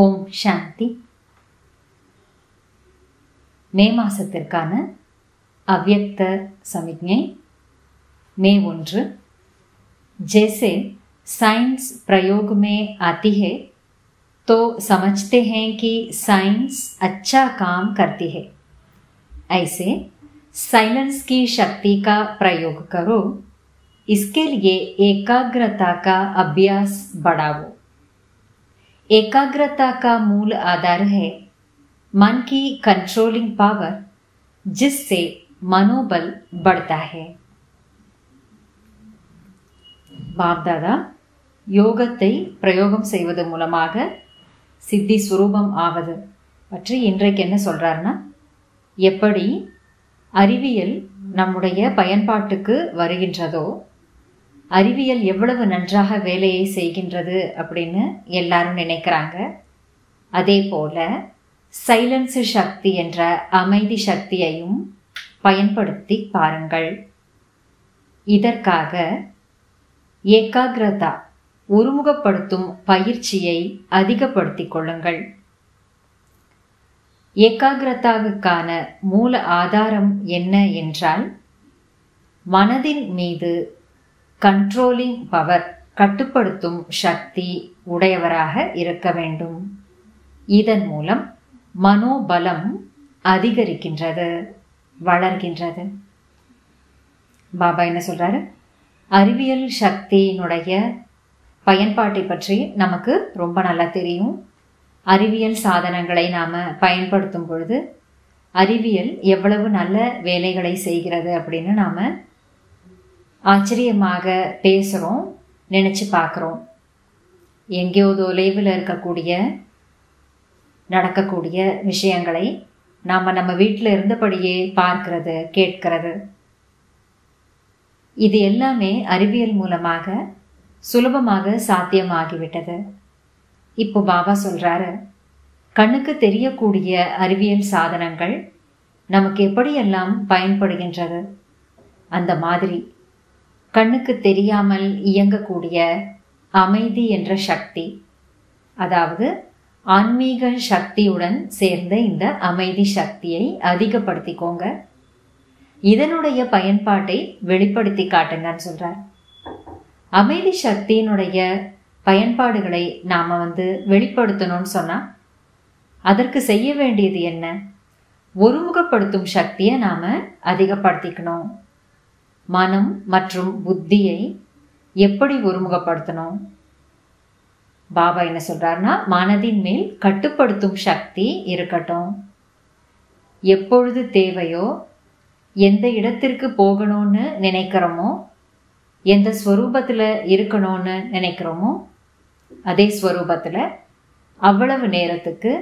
ஓம் சாந்தி. மே மாசத்திற்கான அவ்யக்த சமிக்ஞை மே 1. जैसे साइंस प्रयोग में आती है तो समझते हैं कि साइंस अच्छा काम करती है, ऐसे साइलेंस की शक्ति का प्रयोग करो. इसके लिए एकाग्रता का अभ्यास बढ़ाओ. एकाग्रता का मूल आधार है मन की कंट्रोलिंग पावर, जिससे मनोबल बढ़ता है. பாப்தாதா யோகத்தை பிரயோகம் செய்வது மூலமாக சித்தி சுரூபம் ஆவது பற்றி இன்றைக்கு என்ன சொல்றாருன்னா, எப்படி அறிவியல் நம்முடைய பயன்பாட்டுக்கு வருகின்றதோ, அறிவியல் எவ்வளவு நன்றாக வேலையை செய்கின்றது அப்படின்னு எல்லாரும் நினைக்கிறாங்க. அதே போல சைலன்ஸ் சக்தி என்ற அமைதி சக்தியையும் பயன்படுத்தி பாருங்கள். இதற்காக ஏகாகிரதா ஒருமுகப்படுத்தும் பயிற்சியை அதிகப்படுத்திக் கொள்ளுங்கள். ஏகாகிரதாவுக்கான மூல ஆதாரம் என்ன என்றால், மனதின் மீது கண்ட்ரோலிங் பவர், கட்டுப்படுத்தும் சக்தி உடையவராக இருக்க வேண்டும். இதன் மூலம் மனோபலம் அதிகரிக்கின்றது, வளர்கின்றது. பாபா என்ன சொல்றாரு, அறிவியல் சக்தியினுடைய பயன்பாட்டை பற்றி நமக்கு ரொம்ப நல்லா தெரியும். அறிவியல் சாதனங்களை நாம் பயன்படுத்தும் பொழுது அறிவியல் எவ்வளவு நல்ல வேலைகளை செய்கிறது அப்படின்னு நாம் ஆச்சரியமாக பேசுகிறோம், நினச்சி பார்க்குறோம். எங்கேயோ தொலைவில் இருக்கக்கூடிய நடக்கக்கூடிய விஷயங்களை நாம் நம்ம வீட்டில் இருந்தபடியே பார்க்கிறது, கேட்கிறது. இது எல்லாமே அறிவியல் மூலமாக சுலபமாக சாத்தியமாகிவிட்டது. இப்போ பாபா சொல்றாரு, கண்ணுக்கு தெரியக்கூடிய அறிவியல் சாதனங்கள் நமக்கு எப்படியெல்லாம் பயன்படுகின்றது, அந்த மாதிரி கண்ணுக்கு தெரியாமல் இயங்கக்கூடிய அமைதி என்ற சக்தி, அதாவது ஆன்மீக சக்தியுடன் சேர்ந்த இந்த அமைதி சக்தியை அதிகப்படுத்திக்கோங்க. இதனுடைய பயன்பாட்டை வெளிப்படுத்தி காட்டுங்கன்னு சொல்றார். அமைதி சக்தியினுடைய பயன்பாடுகளை நாம் வெளிப்படுத்தணும்னு சொன்னால் அதற்கு செய்ய வேண்டியது என்ன? ஒருமுகப்படுத்தும் சக்தியை நாம் அதிகப்படுத்திக்கணும். மனம் மற்றும் புத்தியை எப்படி ஒருமுகப்படுத்தணும்? பாபா என்ன சொல்றாருன்னா, மனதின் மேல் கட்டுப்படுத்தும் சக்தி இருக்கட்டும். எப்பொழுது தேவையோ, எந்த இடத்திற்கு போகணும்னு நினைக்கிறோமோ, எந்த ஸ்வரூபத்தில் இருக்கணும்னு நினைக்கிறோமோ, அதே ஸ்வரூபத்தில் அவ்வளவு நேரத்துக்கு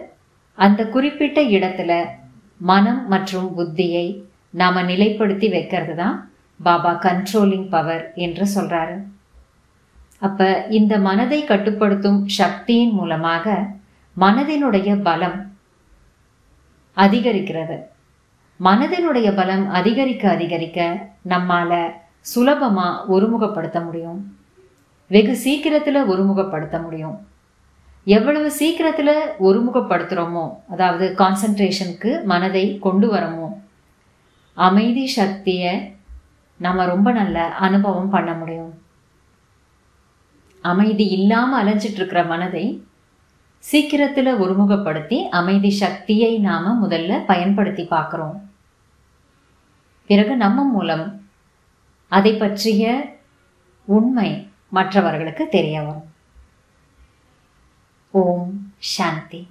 அந்த குறிப்பிட்ட இடத்துல மனம் மற்றும் புத்தியை நாம் நிலைப்படுத்தி வைக்கிறது தான் பாபா கண்ட்ரோலிங் பவர் என்று சொல்கிறாரு. அப்போ இந்த மனதை கட்டுப்படுத்தும் சக்தியின் மூலமாக மனதினுடைய பலம் அதிகரிக்கிறது. மனதினுடைய பலம் அதிகரிக்க அதிகரிக்க நம்மால சுலபமா ஒருமுகப்படுத்த முடியும், வெகு சீக்கிரத்துல ஒருமுகப்படுத்த முடியும். எவ்வளவு சீக்கிரத்துல ஒருமுகப்படுத்துறோமோ, அதாவது கான்சன்ட்ரேஷனுக்கு மனதை கொண்டு வரமோ, அமைதி சக்திய நம்ம ரொம்ப நல்ல அனுபவம் பண்ண முடியும். அமைதி இல்லாம அலைஞ்சிட்டு இருக்கிற மனதை சீக்கிரத்தில் ஒருமுகப்படுத்தி அமைதி சக்தியை நாம் முதல்ல பயன்படுத்தி பார்க்குறோம். பிறகு நம்ம மூலம் அதை பற்றிய உண்மை மற்றவர்களுக்கு தெரிய வரும். ஓம் சாந்தி.